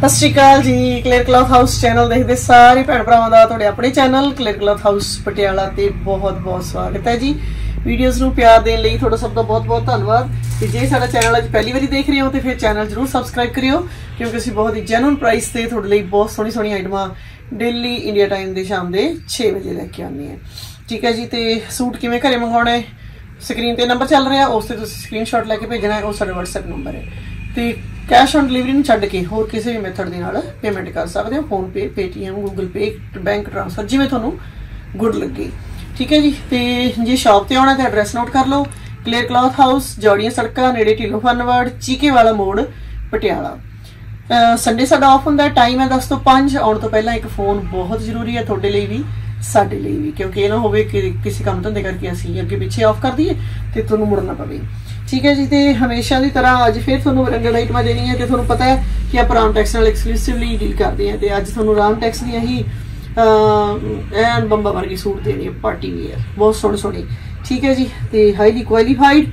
सत श्रीकाल जी। KLER CLOTH HOUSE चैनल देखते सारे भैन भरावां दा तुहाडे अपने channel KLER CLOTH HOUSE Patiala ते बहुत बहुत स्वागत है जी। वीडियोज़ नूं प्यार देण लई तुहाडा सब दा बहुत बहुत धन्नवाद। ते जे साडा चैनल अज पहली बारी देख रहे हो तो फिर चैनल जरूर सबसक्राइब करियो, क्योंकि असीं बहुत ही जैनुइन प्राइस ते तुहाडे लई बहुत सोहणी सोहणी आइटमां डेली इंडिया टाइम दे शाम दे 6 बजे लैके आउंदी है। ठीक है जी। तो सूट किवें घरे मंगवाउणा स्क्रीन पर नंबर चल रहा, उस ते तुसीं स्क्रीनशॉट लैके भेजना है। वो साडा WhatsApp नंबर है। तो कैश ऑन डिलीवरी छड्ड के होर किसी भी मेथड दे नाल पेमेंट कर सकते हो, PhonePe, Paytm, Google Pay, bank transfer, जिमें तुहानू गुड लगे। ठीक है जी। तो जे शॉप ते आना तो एड्रैस नोट कर लो। KLER CLOTH HOUSE जौड़ियां सड़क नेड़े ढिलों फनवाड़ चीके वाला मोड़ पटियाला। संडे साडा ऑफ हुंदा, टाइम है 10 तो 5। आउण तो पहला एक फोन बहुत जरूरी है तुहाडे लई भी साडे लई भी, क्योंकि ये ना होवे किसी काम धंधे करके असीं अगे पिछे ऑफ कर दीए ते तुहानू मुड़ना पवे। ठीक है जी। तो हमेशा की तरह अज फिर तुहानू ब्रांडेड आइटमां देनी है। तो तुहानू पता है कि आप रामटैक्स नाल एक्सक्लूसिवली डील करते हैं। तो अज तुहानू रामटैक्स दी ही एन बंबा वर्गी सूट देनी है, पार्टी वेयर बहुत सोहणे सोहणे। ठीक है जी। तो हाईली क्वालीफाइड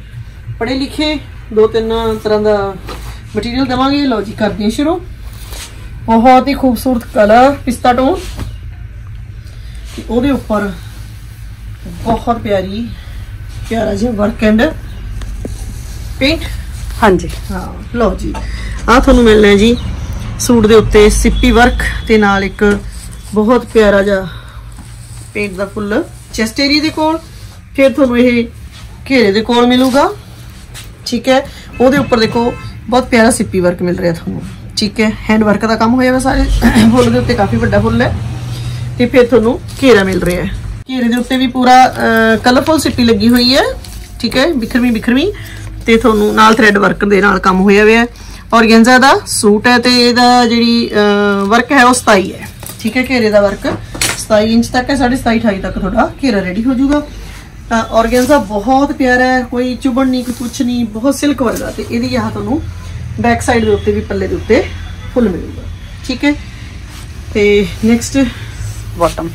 पढ़े लिखे 2-3 तरह का मटीरियल देवांगे। लो जी करते हैं शुरू। बहुत ही खूबसूरत कलर पिस्ता टोन, उसदे उपर बहुत प्यारी प्यारा जी वर्क एंड पेंट। हाँ जी, हाँ लो जी। आनू मिलना है जी सूट के उत्ते सिप्पी वर्क ते नाल एक बहुत प्यारा जा पेंट का फुल चैस्ट एरिया के कोल। फिर थोनू ये घेरे के कोल मिलूगा। ठीक है। वो उपर देखो बहुत प्यारा सिप्पी वर्क मिल रहा थोनू। ठीक है। हैंड वर्क का काम होया सारे फुल के उत्ते, काफ़ी बड़ा फुल है। तो फिर थोनू घेरा मिल रहा है, घेरे के उत्ते भी पूरा कलरफुल सिप्पी लगी हुई है। ठीक है। बिखरवी बिखरवी तो थोनू नाल थ्रैड वर्क दे नाल काम होया हुआ है। ऑर्गेंजा दा सूट है तो यदा जी वर्क है वो 27 है। ठीक है। घेरे का वर्क 27 इंच तक है, 27.5 तक थोड़ा घेरा रेडी हो जाऊगा। ऑर्गेंजा बहुत प्यारा है, कोई चुभन नहीं, कोई कुछ नहीं, बहुत सिल्क वर्गा। तो ये थोनू बैक साइड के उत्ते भी पल्ले के उत्ते फुल मिलेगा। ठीक है। तो नैक्सट बॉटम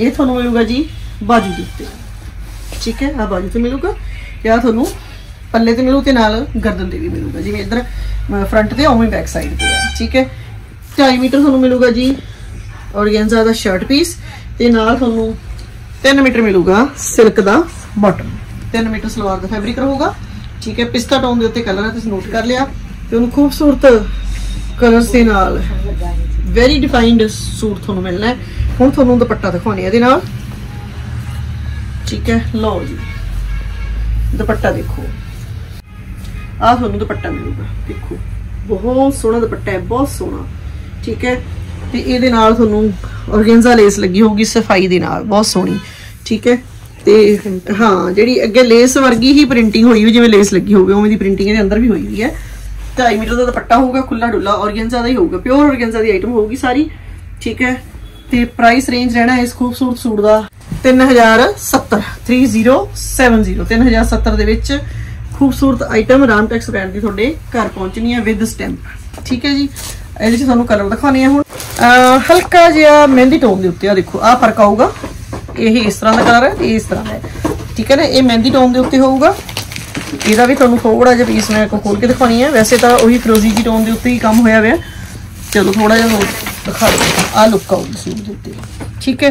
ये थोनू मिलेगा जी बाजू के उत्ते। ठीक है। आ बाजू तो मिलेगा या थोनू पल्ले तो मिलू तो गर्दन से भी मिलेगा, जिमें इधर फ्रंट से उवें बैक साइड पर है। ठीक है। 2.5 मीटर थोनू मिलेगा जी ऑर्गेंजा का शर्ट पीस, तो नाल थोनू 3 मीटर मिलेगा सिल्क का बॉटम। 3 मीटर सलवार का फैब्रिक रहेगा। ठीक है। पिस्ता टोन के उत्ते कलर है, तुसीं नोट कर लिया। तो उन्होंने खूबसूरत कलर के नाल वेरी डिफाइंड सूट थोनू मिलना है। हुण थोनू दुपट्टा दिखाने इहदे नाल। ठीक है। लो जी दुपट्टा देखो, आ थोनू दुपट्टा मिलेगा। देखो बहुत सोहना दुपट्टा है, बहुत सोहना। ठीक है। तो ये थोनू ऑर्गेंजा लेस लगी होगी सफाई के नाल, बहुत सोहनी। ठीक है। तो हाँ जी अगे लेस वर्गी ही प्रिंटिंग हुई हुई, जिमें लेस लगी होगी उमें दी प्रिंटिंग ये अंदर भी हुई हुई है। 2.5 मीटर का दुपट्टा होगा, खुला डुला ऑर्गेंजा का ही होगा, प्योर ऑर्गेंजा की आइटम होगी सारी। ठीक है। तो प्राइस रेंज रहना है इस खूबसूरत सूट का 3070 3070। खूबसूरत आइटम रामटैक्स ब्रांड की थोड़े घर पहुँचनी है विद स्टैंप। ठीक है जी। ये थोड़ा कलर दिखाने हूँ हल्का जहा मेहंदी टोन के उत्ते। देखो आ फर्क आऊगा, यही इस तरह का कलर है, ये इस तरह है। ठीक है ना। ये मेहंदी टोन के उत्ते होगा। यदा भी थोड़ा थोड़ा जहा पीस मैं खोल के दिखानी है। वैसे तो उ फिरोजी की टोन के उत्ते ही काम होया हुआ। चलो थोड़ा जहा दिखा दो, आ लुक आऊगी सूट के उत्ते। ठीक है।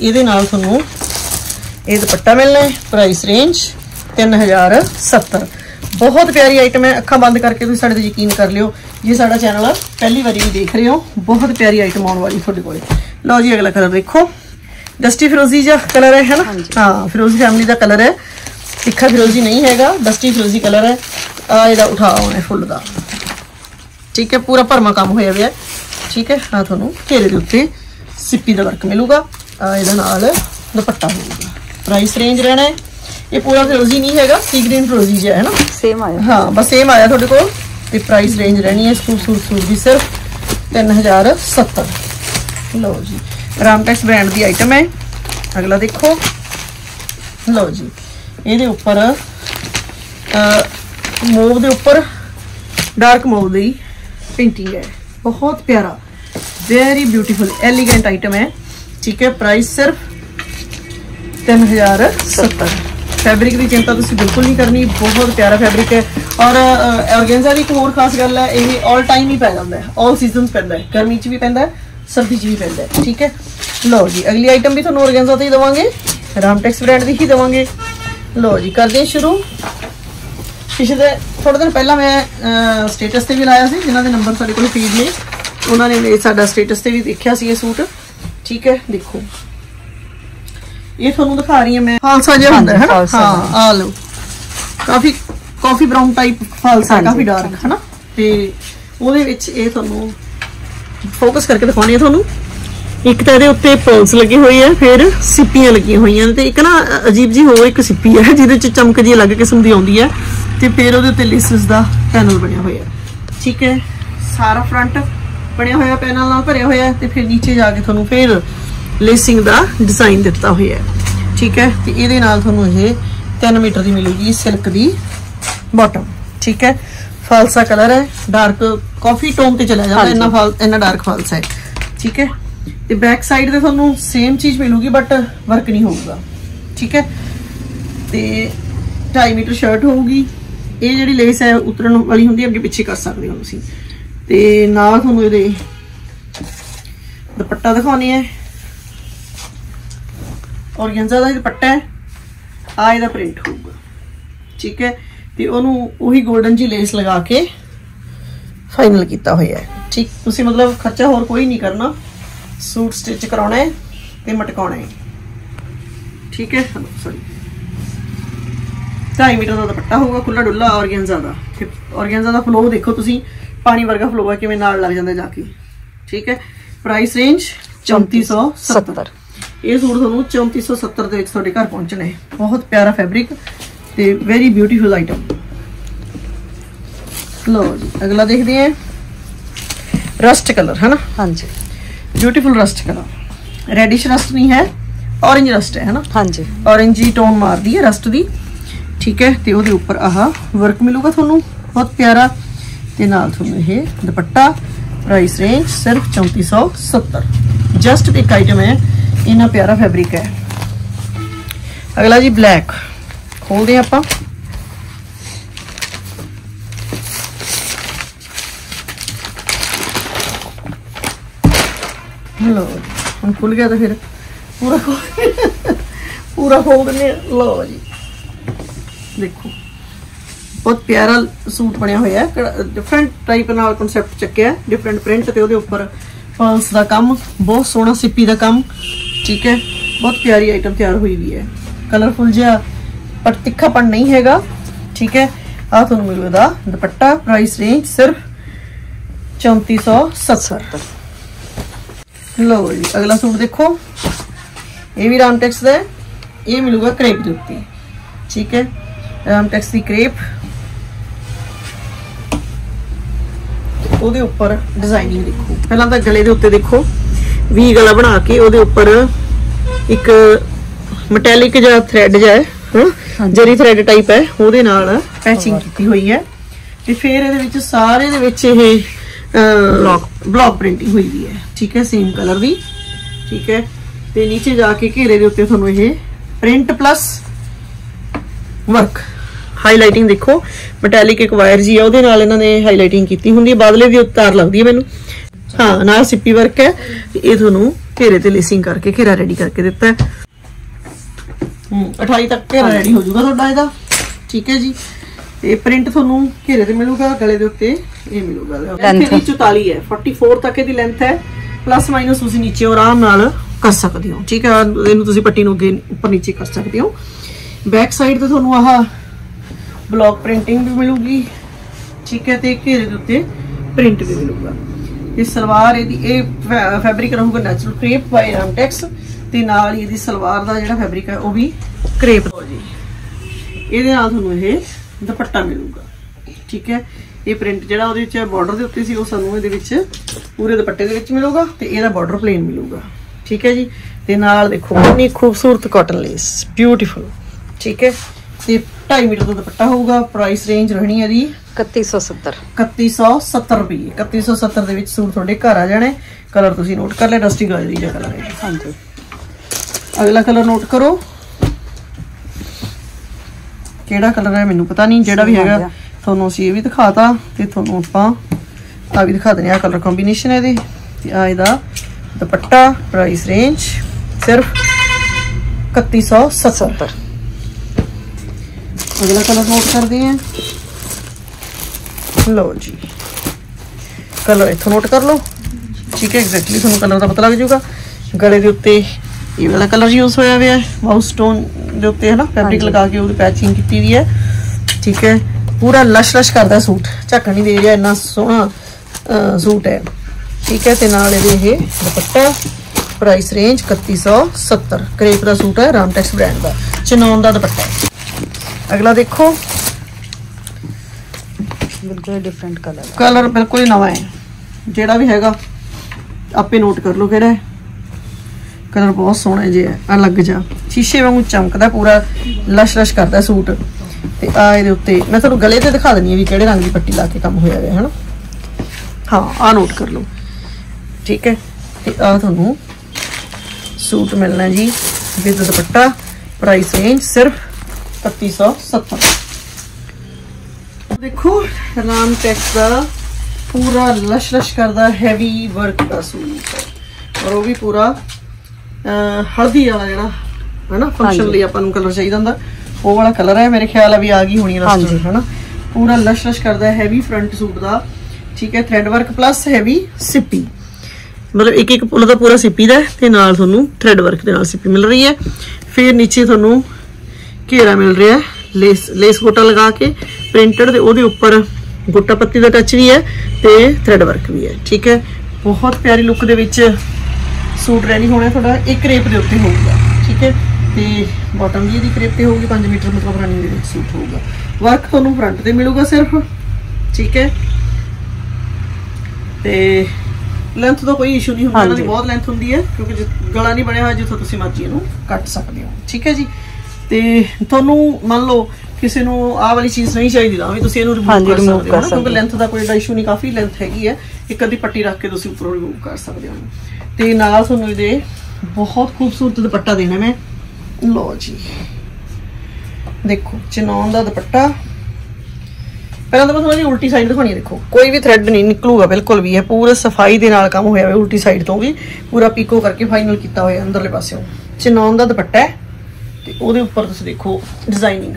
ये थोनू ये दुपट्टा मिलना है। Price range 3070। बहुत प्यारी आइटम है। अखा बंद करके तुम साढ़े यकीन कर लियो जी, साड़ा चैनल पहली बारी भी देख रहे हो। बहुत प्यारी आइटम आने वाली थोड़े को। लो जी अगला कलर देखो, डस्टी फिरोजी जा कलर है ना। हाँ फिरोजी फैमिली का कलर है, तिखा फिरोजी नहीं हैगा, डस्टी फिरोजी कलर है। आ उठा होना फुल का। ठीक है। पूरा भरमा काम होया हुआ है। ठीक है। हाँ थोनू घेरे के उत्ते सिप्पी का वर्क मिलेगा, ਇਹਦੇ ਨਾਲ ਦੁਪੱਟਾ ਹੋਊਗਾ। प्राइस रेंज रहना है। ये पूरा फिरोजी नहीं हैगा, सी ग्रीन फिरोजी जो है ना सेम आया। हाँ बस सेम आया थोड़े को। प्राइस रेंज रहनी है इस खूबसूरत सूट की सिर्फ 3070। लो जी रामटैक्स ब्रांड की आइटम है। अगला देखो, लो जी ये उपर मोव के उपर डार्क मोव की पेंटिंग है, बहुत प्यारा, वेरी ब्यूटीफुल एलीगेंट आइटम है। ठीक है। प्राइस सिर्फ 3070। फैब्रिक की चिंता तुसी बिल्कुल नहीं करनी, बहुत प्यारा फैब्रिक है। और ऑर्गेन्जा की एक होर खास गल है, ये ऑल टाइम ही पै जाता है, ऑल सीजन पैदा है, गर्मी च भी पैदा है, सर्दी च भी पैदा है, ठीक है। लो जी अगली आइटम भी थोड़ा ऑर्गेन्जा तो ही देवांगे, रामटेक्स ब्रांड की ही देवांगे। लो जी करते हैं शुरू। पिछले थोड़े दिन पहला मैं स्टेटस से भी लाया से, जिन्हों के नंबर साढ़े को फीड ने, उन्होंने साडा स्टेटस से भी देखा सी ये सूट, ठीक है। देखो ये थोनू दिखा रही है मैं, फालसा जो होता है ना, हाँ आ लो, काफ़ी कॉफी ब्राउन टाइप फालसा, काफ़ी डार्क है ना, तो ये थोनू फोकस करके दिखाने थोनू। एक तो ये उत्ते पर्ल्स लगी हुई है, फिर सिप्पियां लगी हुई हैं, तो एक ना अजीब जी हो एक सिप्पी है जिसे चमक जी अलग किस्म की आती है, तो फिर वो लेसिस का पैनल बनिया हुआ है, ठीक है। सारा फ्रंट बनिया हुआ पैनल नाल भरिया हुआ, तो फिर नीचे जाके थोनू फिर लेसिंग का डिजाइन दिता हुआ है, ठीक है। तो ये थोनू ये 3 मीटर की मिलेगी सिल्क की बॉटम, ठीक है। फालसा कलर है, डार्क कॉफी टोन पर चला जाता है, इन्ना डार्क फालसा है, ठीक है। तो बैक साइड से थोनू सेम चीज़ मिलेगी बट वर्क नहीं होगा, ठीक है। तो 2.5 मीटर शर्ट होगी, ये जी लेस है उतरन वाली होंगी, अगे पिछे कर सकते हो तुम। तो नाल थोनू ये दुपट्टा दिखाने है, ऑर्गेन्जा का दुपट्टा है, आए का प्रिंट होगा, ठीक है। तो उन्होंने वही गोल्डन जी लेस लगा के फाइनल किया हुआ है, ठीक। तुसी मतलब खर्चा होर कोई नहीं करना, सूट स्टिच कराना है तो मटकाना है, ठीक है। सॉरी 2.5 मीटर का दुपट्टा होगा, खुला डुला ऑर्गेन्जा का। ऑर्गेन्जा का फ्लो देखो तुसी, पानी वर्गा फ्लो है किवें नाल लग जाता जाके, ठीक है। Price range 3470। ये सूट थोनू 3470 के थोड़े घर पहुँचना है। बहुत प्यारा फैब्रिक ते वेरी ब्यूटीफुल आइटम। लो जी अगला देखते हैं, रस्ट कलर है ना, हाँ जी beautiful rust colour, reddish rust नहीं है, ऑरेंज रस्ट है ना, हाँ जी ऑरेंज ही टोन मार दी है रस्ट की, ठीक है। तो वो उपर आह वर्क मिलूगा थोनू, बहुत प्यारा, ते नाल थोनू ये दुपट्टा। प्राइस रेंज सिर्फ 3470। जस्ट एक आइटम है, इन्ना प्यारा फैब्रिक है। अगला जी ब्लैक, खोलते हैं आप। लो हम खुल गया तो फिर पूरा पूरा खोल देने। लो जी देखो बहुत प्यारा सूट बनया हुआ है, डिफरेंट टाइप नाल कॉन्सेप्ट चुकया, डिफरेंट प्रिंट, तो उपर पर्ल्स का काम, बहुत सोहना सिप्पी का काम, ठीक है। बहुत प्यारी आइटम तैयार हुई भी है, कलरफुल जहा पर तिखापन नहीं हैगा, ठीक है। आ थोनू मिलेगा दुपट्टा। प्राइस रेंज सिर्फ 3470। लो जी अगला सूट देखो, ये भी रामटेक्स का है, ये मिलेगा क्रेप के उत्ते, ठीक है। रामटेक्स की क्रेप, वो उपर डिजाइनिंग देखो, पहला तो गले के उत्ते देखो वी गला बना के वो उपर एक मटैलिक जहा थ्रैड है, जरी थ्रैड टाइप है, वो पैचिंग की हुई है। तो फिर ये सारे ब्लॉक प्रिंटिंग हुई भी है, ठीक है, सेम कलर की, ठीक है। तो नीचे जाके घेरे के उत्ते थोनू ये प्रिंट प्लस वर्क हाईलाइटिंग देखो, मटैलिक एक वायर जी है वो इन्होंने हाईलाइटिंग की होंगी, बादले की तार लगती है मैनू, हाँ ना सिप्पी वर्क है। ये थोनू घेरे ते लेसिंग करके घेरा रेडी करके दिता है, 28 तक घेरा रेडी हो जाएगा थोड़ा इहदा, ठीक है जी। ते प्रिंट थोनू घेरे ते मिलूगा, गले दे उत्ते ये मिलूगा। लेंथ 44 है, 44 तक दी लेंथ है, प्लस माइनस तुसी नीचे आराम नाल कर सकदे हो, ठीक है। इहनू तुसी पट्टी नू अगे उपर नीचे कर सकदे हो। बैक साइड ते थोनू आह ब्लॉक प्रिंटिंग भी मिलूगी, ठीक है, ते घेरे दे उत्ते प्रिंट भी मिलूगा। सलवार ये फैब्रिक रहूगा नैचुरल क्रेप बाय रामटेक्स, ते नाल ये सलवार का जो फैब्रिक है वह भी क्रेप हो जी। ये थोनू ये दुपट्टा मिलूगा, ठीक है। ये प्रिंट जो बॉर्डर के उत्ते सी वो सानू पूरे दुपट्टे के मिलूगा, तो यह बॉर्डर प्लेन मिलूगा, ठीक है जी। तो नाल देखो इतनी खूबसूरत कॉटन लेस, ब्यूटीफुल, ठीक है। तो 2.5 मीटर का दुपट्टा होगा। प्राइस रेंज रहनी है जी 3170। 3170 रुपये। 3170 के सूट थोड़े घर आ जाने। कलर तुसी नोट कर ले, डस्टी गाजरी जो कलर है। अगला कलर नोट करो, केड़ा कलर है मैनू पता नहीं, जेड़ा भी है थोनों असीं ये भी दिखाता ते थोनों आपां आ भी दिखा देने। आ कलर कॉम्बीनेशन है ते आ इहदा दुपट्टा। प्राइस रेंज सिर्फ 3170। अगला कलर नोट कर दिए, लो जी कलर इथों नोट कर लो, ठीक है एग्जैक्टली थोड़ा कलर का पता लग जाऊगा। गले के उत्ते ये वाला कलर यूज होया हुआ है, माउस स्टोन के उत्ते है ना फैब्रिक लगा के वो पैचिंग की हुई है, ठीक है। पूरा लश लश करता सूट, झक्कन नहीं दे रहा, इन्ना सोहना सूट है, ठीक है। तो नाल ये दुपट्टा। Price range 3170। क्रेप का सूट है रामटेक्स ब्रांड का, चनौन का दुपट्टा। अगला देखो बिल्कुल डिफरेंट कलर, कलर बिल्कुल ही नवा है, जेड़ा भी हैगा आपे नोट कर लो कि कलर बहुत सोहना जे है, अलग जा शीशे वांगू चमकदा, पूरा लश लश करता सूट। ते आ इहदे उत्ते मैं तुहानू गले ते दिखा दिंदी आ वी किहड़े रंग दी पट्टी ला के काम होया है ना, हाँ आ नोट कर लो, ठीक है। ते आ तुहानू सूट मिलना जी विद दुपट्टा। प्राइस रेंज सिर्फ 3170। देखो रामटेक्स का पूरा लश लश करदा हैवी वर्क का सूट है, और वो भी पूरा हल्दी वाला जरा है ना फंक्शन लिए अपन कलर चाहिए होंदा, वो वाला कलर है मेरे ख्याल अभी आ गई होनी लास्ट है ना। पूरा लश लश करदा हैवी फ्रंट सूट का, ठीक है। थ्रेड वर्क प्लस हैवी सिपी, मतलब एक एक पुल का पूरा सिपी का ते नाल थानू थ्रेड वर्क दे नाल सिपी मिल रही है। फिर नीचे थानू घेरा मिल रहा है लेस लेस गोटा लगा के प्रिंटेड, ते ओदे उपर गोटा पत्ती का टच भी है ते थ्रेड वर्क भी है, ठीक है। बहुत प्यारी लुक दे विच सूट रेडी होना थोड़ा। एक क्रेप के उत्ते होगा, ठीक है। तो बॉटम भी यदि क्रेप पर होगी 5 मीटर, मतलब रनिंग के सूट होगा। वर्क थानू फ्रंट पर मिलूगा सिर्फ, ठीक है। तो लेंथ का कोई इशू नहीं होगा, हाँ बहुत लेंथ होंगी है क्योंकि गला नहीं बनया हुआ, जितों तुम मर्जी इनू कट सकते हो, ठीक है जी। तो थानू मान लो किसी को आह वाली चीज़ नहीं चाहिए तो भी तुम रिमूव कर सकते हो, क्योंकि लेंथ का कोई एडा इशू नहीं, काफ़ी लेंथ हैगी है। एक अद्धी पट्टी रख के तुम उपरों रिमूव कर सकते हो। ते नाल तुहानू दे बहुत खूबसूरत दुपट्टा देना मैं, लो जी देखो चनौन का दुपट्टा। पहले तो मैं थोड़ी उल्टी साइड दिखानी, देखो कोई भी थ्रेड नहीं निकलूगा बिल्कुल भी, है पूरे सफाई के नाल काम होया, उल्टी साइड तो भी पूरा पीको करके फाइनल किया हुआ अंदरले पासों। चनौन का दुपट्टा है ते ओहदे उपर तुसीं देखो डिजाइनिंग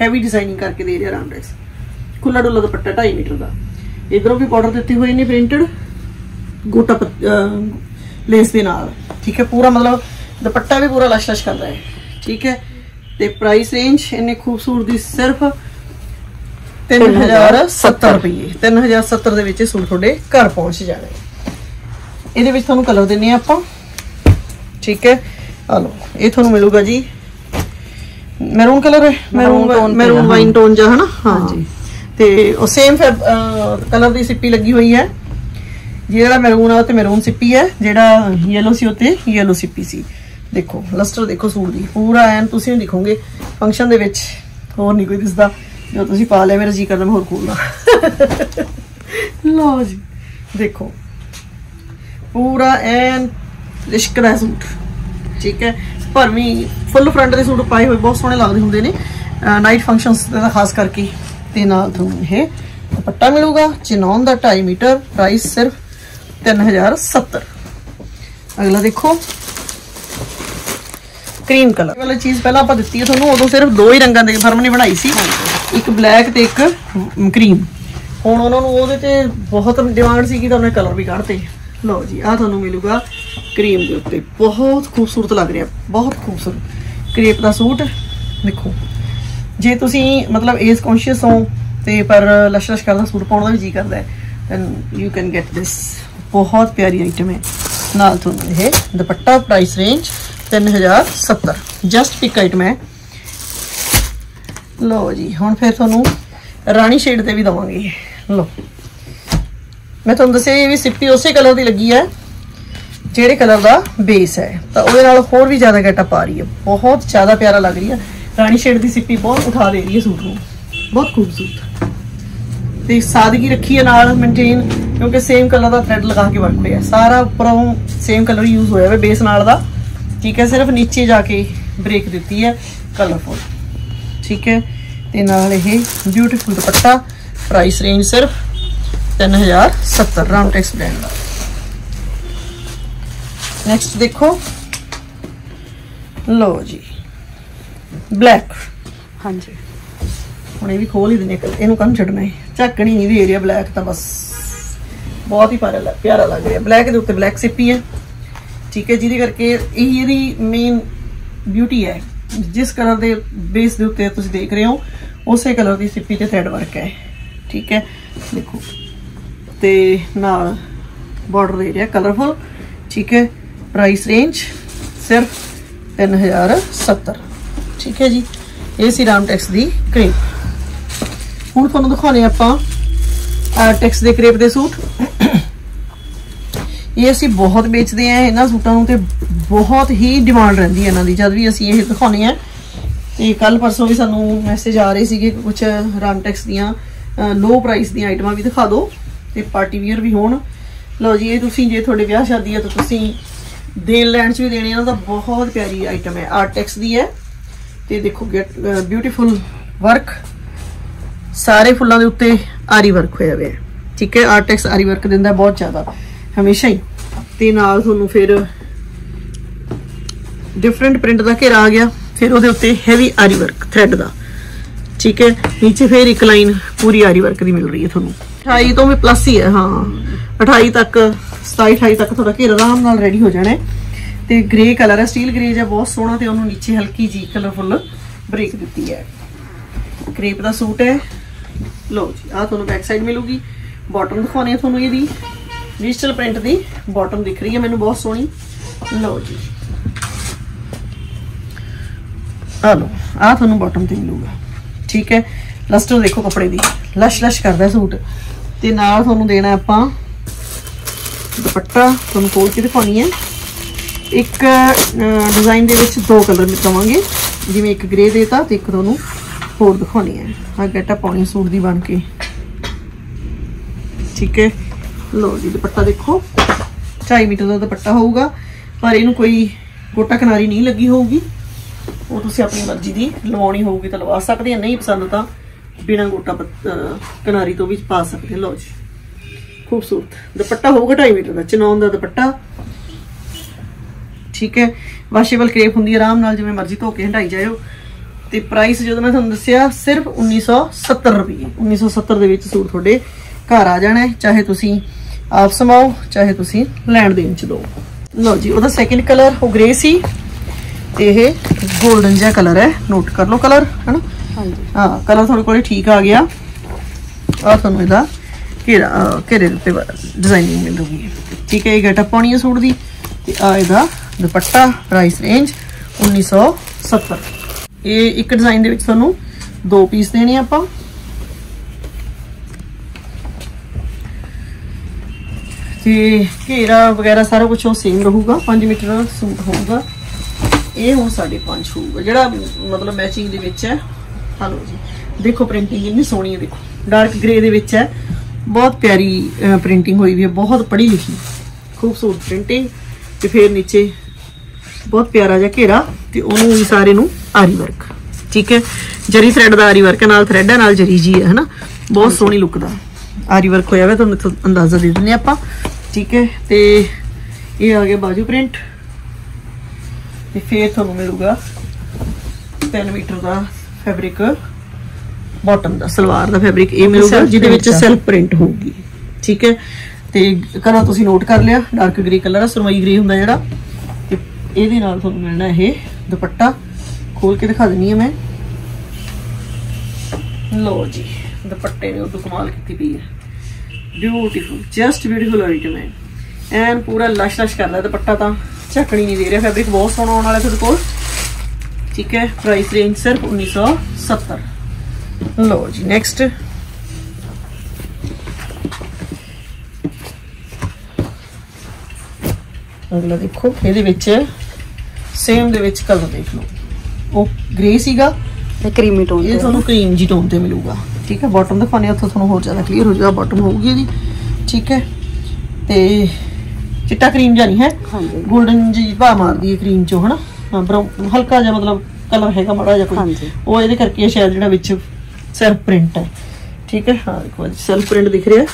हैवी डिजाइनिंग करके दे रहा रामटेक्स। खुला डुला दुपट्टा 2.5 मीटर का, इधरों भी बॉर्डर दिते हुए ने प्रिंटेड गोटा लेस के नाल, ठीक है। पूरा मतलब दुपट्टा भी पूरा लश लश कर रहा है, ठीक है। तो प्राइस रेंज इन्नी खूबसूरती सिर्फ 3070 रुपये। 3070 के सूट थोड़े घर पहुँच जाने। ये थोड़ा कलर देने आप, ठीक है। हलो ये थोड़ा मिलूगा जी मैरून कलर है, मैरून वाइन टोन जो है ना, हाँ जी। तो सेम कलर की सिप्पी लगी हुई है, जिहड़ा मैरून है तो मैरून सिप्पी है, जिहड़ा येलो सी उत्ते येलो सिप्पी सी। देखो लस्टर देखो सूट दी पूरा एन, तुसीं भी दिखोगे फंक्शन दे विच, होर नहीं कोई दिसदा। जो तुसीं पा लिया मेरा जी करदा मैं होर खोलदा। लो जी देखो पूरा एन लिशकदा सूट, ठीक है। भरवी फुल फ्रंट के सूट पाए हुए बहुत सोहणे लगदे हुंदे ने नाइट फंक्शनस दा खास करके। ते नाल तुहानूं इह दुपट्टा मिलूगा चिनौन का 2.5 मीटर। प्राइस सिर्फ 3070। अगला देखो क्रीम कलर वाला चीज़ पहला आप दिती है थोड़ा, उदों सिर्फ 2 ही रंगों के फर्म ने बनाई सी, एक ब्लैक तो एक क्रीम। हुण उन्हां नूं उहदे ते बहुत डिमांड सी कि उन्हें कलर भी कढ़ते। लो जी आ तुहानूं मिलूगा क्रीम के उत्ते, बहुत खूबसूरत लग रहा, बहुत खूबसूरत क्रेप का सूट। देखो जे तुसीं मतलब एज कॉन्शियस हो तो पर लश लश करदा सूट पाउण दा भी जी करदा है, then you can get this. बहुत प्यारी आइटम है। नाल तुहानूं ये dupatta. Price range 3070। Just pick item है। लो जी हुण फिर तुहानूं राणी शेड ते भी दवांगे। लो मैं तुहानूं दस्सिया ये भी सिप्पी उसे कलर की लगी है जिहड़े कलर का बेस है, तो उहदे नाल होर भी ज़्यादा गैटअप आ रही है, बहुत ज़्यादा प्यारा लग रही है। राणी शेड की सिप्पी बहुत उठा दे रही है सूट नूं, बहुत खूबसूरत। तो सादगी रखी है नाल मेनटेन, क्योंकि सेम कलर का थ्रेड लगा के वर्क है सारा, उपरों सेम कलर यूज होया है बेस नाल दा, ठीक है। सिर्फ नीचे जाके ब्रेक दी है कलरफुल, ठीक है। ते नाल ये ब्यूटीफुल दुपट्टा। प्राइस रेंज सिर्फ 3070 रामटेक्स ब्रांड का। नैक्सट देखो, लो जी ब्लैक। हाँ जी हम ये भी खोल ही देने, इनू कम छड़ना है, झाकण ही नहीं दे रहा। ब्लैक तो बस बहुत ही प्यारा लग रहा। ब्लैक के उत्ते ब्लैक सिपी है, ठीक है, जिहदे करके यही मेन ब्यूटी है। जिस कलर के बेस के उत्ते तुसीं देख रहे हो उस कलर की सिपी से थ्रेड वर्क है, ठीक है। देखो तो नाल बॉर्डर दे रहा कलरफुल, ठीक है। प्राइस रेंज सिर्फ 3070, ठीक है जी। ये सी रामटेक्स की क्रेप। हुण तुहानूं दिखाने आपां टैक्स के क्रेप के सूट। ये असी बहुत बेचते हैं, इन्होंने सूटों तो बहुत ही डिमांड रहती है इन्होंने। जब भी असी ये दिखाने हैं तो कल परसों भी सानू मैसेज आ रहे थे कुछ रामटेक्स दियाँ लो प्राइस दियाँ आइटम भी दिखा दो, तो पार्टी वीयर भी होन। लो जी ये तुसीं जे तुहाडे ब्याह शादी है तो तुसीं देन लैंड च भी देने। इन्हों का बहुत प्यारी आइटम है, आर्टेक्स की है। तो देखो ब्यूटीफुल वर्क, सारे फुलों के उत्ते आरी वर्क होया हुआ है, ठीक है। आर्टेक्स आरी वर्क दिंदा बहुत ज़्यादा हमेशा ही। तो नाल तुहानूं फिर डिफरेंट प्रिंट का घेरा आ गया, फिर वो उत्ते हैवी आरी वर्क थ्रैड का, ठीक है। नीचे फिर एक लाइन पूरी आरी वर्क की मिल रही है थोनों। 28 तो भी प्लस ही है, हाँ 28 तक 27-28 तक थोड़ा घेरा आराम नाल रेडी हो जाना है। तो ग्रे कलर है, स्टील ग्रे जो बहुत सोहना, तो उन्होंने नीचे हल्की जी कलरफुल ब्रेक दी है। क्रेप का सूट है। लो जी आ थोनों बैक साइड मिलूगी। बॉटम दिखाने है थोनों, ये डिजिटल प्रिंट की बॉटम दिख रही है मैंने बहुत सोहनी। लो जी आ लो आ थोनों बॉटम तो मिलूगा, ठीक है। लस्टर देखो कपड़े की, लश लश करता है सूट। तो नाल थोनों देना आपां दुपट्टा, थोनों खोल के दिखानी है। एक डिजाइन दे विच दो कलर मिलावांगे, जिवें एक ग्रे देता तो एक थोनों होर दिखानी है। आ गैटअप पाउणी सूट की बन के, ठीक है। लो जी दुपट्टा देखो 2.5 मीटर का दुपट्टा होगा, पर इनू कोई गोटा किनारी नहीं लगी होगी। वो तुसी अपनी मर्जी की लवानी होगी तो लवा सकते हैं, नहीं पसंद तो बिना गोटा किनारी तो भी पा सकते हैं। लो जी खूबसूरत दुपट्टा होगा 2.5 मीटर का, चनौन का दुपट्टा, ठीक है। वाशेबल क्रेप होंगी, आराम नाल जिवें मर्जी धो के हटाई जाओ। तो प्राइस जो मैं तुहानूं दस्सिया सिर्फ 1970 रुपये। 1970 के सूट तुहाडे घर आ जाना है, चाहे तुसी आप समाओ चाहे तुसी लैंड देन च दो। लो जी वह सैकेंड कलर वो ग्रे सी, ये गोल्डन जहा कलर है, नोट कर लो कलर, है ना। हाँ कलर थोड़े को ठीक आ गया। और थोड़ा यदा घेरा घेरे डिजाइनिंग मिल रही है, ठीक है। ये गेटअप पानी है सूट की, आदा दुपट्टा। Price range 1970। ये एक डिजाइन के थोनों दो पीस देने आप। घेरा वगैरह सारा कुछ वो सेम रहूगा। 5 मीटर का सूट होगा, ये हो 5.5 होगा जोड़ा, मतलब मैचिंग दे विच है। हेलो जी देखो प्रिंटिंग इन्नी सोहनी है, देखो डार्क ग्रे दे विच है, बहुत प्यारी प्रिंटिंग हुई हुई है, बहुत पढ़ी लिखी खूबसूरत प्रिंटिंग। तो फिर नीचे बहुत प्यारा जहा घेरा, तो उन्होंने सारे नू आरी वर्क, ठीक है। जरी थ्रैड का आरी वर्क है, नाल थ्रैड है, नाल जरी जी है ना, बहुत सोहनी लुक दा आरी वर्क होया हुआ। तो इथों अंदाजा दे दिंदे आपां, ठीक है। तो ये आ गया बाजू प्रिंट। तो फिर थोड़ा मिलूगा 3 मीटर का फैब्रिक, बॉटम का सलवार का फैब्रिक ये मिलेगा, जिहदे विच सेल्फ प्रिंट होगी, ठीक है। तो कलर तुसीं नोट कर लिया, डार्क ग्रे कलर है, सुरमई ग्रे हुंदा जिहड़ा। ते इहदे नाल तुहानूं मिलना ये दुपट्टा, खोल के दिखा दिंदी मैं। लो जी दुपट्टे ने उदों कमाल कीती पई है, ब्यूटीफुल जस्ट ब्यूटीफुल आइटम है। एन पूरा लश लश कर रहा दुपट्टा, तो झकड़ी नहीं दे रहा, फैब्रिक बहुत सोहना आने वाला तेरे को, ठीक है। प्राइस रेंज सिर्फ 1970। लो जी नैक्सट अगला देखो, ये सेम दे विच कलर देख लो, वो ग्रे सीगा क्रीमी टोन, ये थोड़ा क्रीम जी टोन से मिलेगा, ठीक है। बॉटम दिखाने उतो थोड़ा होर ज़्यादा क्लीयर हो जाएगा, बॉटम होगी जी, ठीक है। तो चिट्टा क्रीम जहा नहीं है, गोल्डन जी भाव मारती है क्रीम चो, है ना। हल्का जहा मतलब कलर हैगा माड़ा जहा, वो ये करके शायद जो सेल्फ प्रिंट है। ठीक है, हाँ देखो सेल्फ प्रिंट दिख रही है,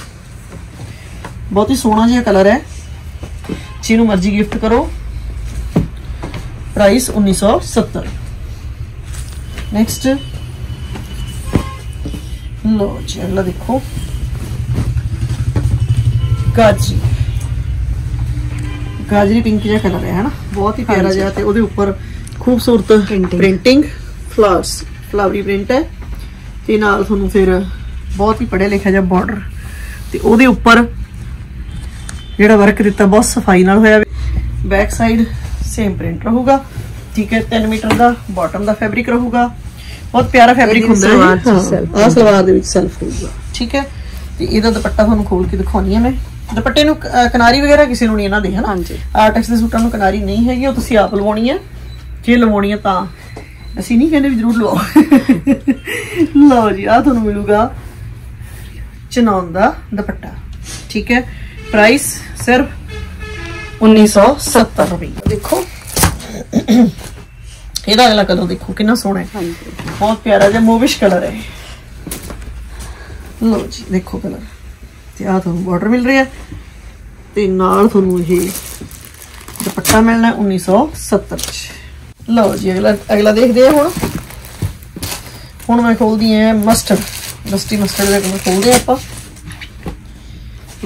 बहुत ही सोहना जिहा कलर है। जिन्होंने मर्जी गिफ्ट करो। प्राइस 1970। नेक्स्ट लो जी अगला देखो गाजरी, गाजरी पिंक जिहा कलर है ना, बहुत ही प्यारा जिहा ते ओदे ऊपर खूबसूरत प्रिंटिंग फ्लावर्स फ्लावरी प्रिंट है ते नाल तुहानू फिर बहुत ही पढ़िया लिखिया जिहा बॉर्डर ते ओदे ऊपर जिहड़ा वर्क दिता बहुत सफाई नाल होया। बैक साइड सेम प्रिंट रहूगा। ठीक है, 3 मीटर का बॉटम का फैब्रिक रहूगा, बहुत प्यारा फैब्रिक होता है। हाँ, सलवार दे विच सेल्फ होगा। ठीक है, तो इहदा दुपट्टा तुहानू खोल के दिखाउणी है मैं। दुपट्टे नू किनारी वगैरह किसी नू नहीं ना दे, है ना। आर्टेक्स दे सूटां नू किनारी नहीं हैगी, ओह तुसीं आप लवाउणी है। जे लवाउणी है तां असीं नहीं कहंदे वी जरूर लवाओ। लो जी आह तुहानू मिलूगा चनौन दा दुपट्टा। ठीक है, प्राइस सिर्फ 1970 रुपये। देखो ਇਹਦਾ ਅਗਲਾ ਕਲਰ ਦੇਖੋ ਕਿੰਨਾ ਸੋਹਣਾ ਹੈ, ਬਹੁਤ ਪਿਆਰਾ ਜਿਹਾ ਮੂਵਿਸ਼ ਕਲਰ ਹੈ। ਲੋ ਜੀ ਦੇਖੋ ਕਲਰ ਤੇ ਆ ਤੁਹਾਨੂੰ ਬਾਰਡਰ ਮਿਲ ਰਿਹਾ ਤੇ ਨਾਲ ਤੁਹਾਨੂੰ ਇਹ ਦੁਪੱਟਾ ਮਿਲਣਾ 1970 ਚ। ਲੋ ਜੀ ਅਗਲਾ ਦੇਖਦੇ ਆ ਹੁਣ ਮੈਂ ਖੋਲਦੀ ਆ ਮਸਟਰਡ, ਡਸਟੀ ਮਸਟਰਡ ਦਾ ਕਲਰ ਖੋਲਦੇ ਆਪਾਂ।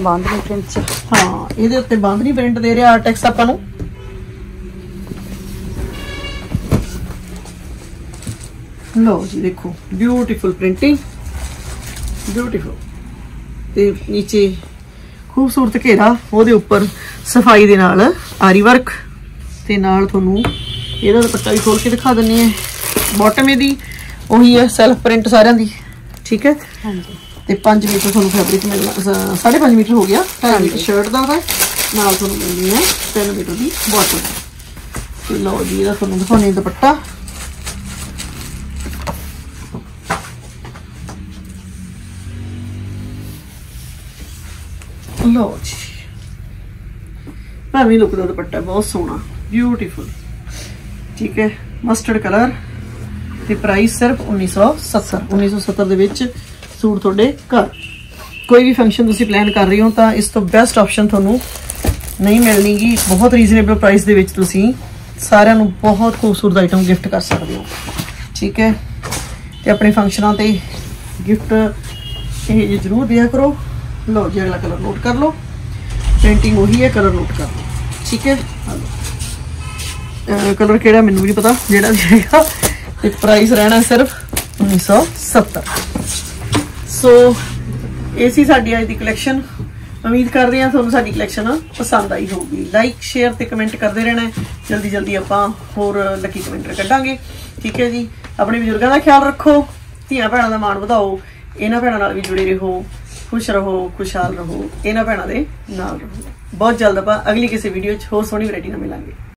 बांधनी प्रिंट, हाँ ये उत्ते बांधनी प्रिंट दे रहा आर्टेक्स आपां नू। लो जी देखो ब्यूटीफुल प्रिंटिंग, ब्यूटीफुल ते नीचे खूबसूरत घेरा, ओहदे उपर सफाई दे नाल आरी वर्क ते नाल तुहानू इहदा दुपट्टा भी खोल के दिखा दिंदी है। बॉटम इहदी ओही है सेल्फ प्रिंट सारियां दी। ठीक है, हाँ जी ते 5 मीटर थोड़ा फैब्रिक मिलना, 5.5 मीटर हो गया। 2.5 मीटर शर्ट का है, मिलनी है 3 मीटर की बॉटम। लो जी दिखाने दुपट्टा, लो जी भावी लुक का दुपट्टा बहुत सोहना ब्यूटीफुल। ठीक है, मस्टर्ड कलर ते प्राइस सिर्फ 1970। 1970 सूट थोड़े घर कोई भी फंक्शन तुसी प्लान कर रहे हो तो इस तो बेस्ट ऑप्शन थोनू नहीं मिलनी गी। बहुत रीजनेबल प्राइस दे विच तुसी सारे नू बहुत खूबसूरत आइटम गिफ्ट कर सकते हो। ठीक है, तो अपने फंक्शनां ते गिफ्ट ये जरूर दिया करो। लो जी अगला कलर नोट कर लो, पेंटिंग वही है, कलर नोट कर लो। ठीक है, कलर केड़ा मैनू भी नहीं पता, जेड़ा भी है। प्राइस रहना सिर्फ 1970। सो ये सी साडी अज दी कलैक्शन। उम्मीद करते हैं तुहानू साडी कलैक्शन पसंद आई होगी। लाइक शेयर ते कमेंट करते रहना है। जल्दी जल्दी आपां होर लकी कमेंटर कड्डांगे। ठीक है जी, अपने बजुर्गों का ख्याल रखो, धियां भैणां दा मान वधाओ, इन्हां भैणां नाल भी जुड़े रहो, खुश रहो, खुशहाल रहो, इन्हां भैणां दे नाल रहो। बहुत जल्द आपां अगली किसी वीडियो च होर सोहनी वैरायटी नाल मिलांगे।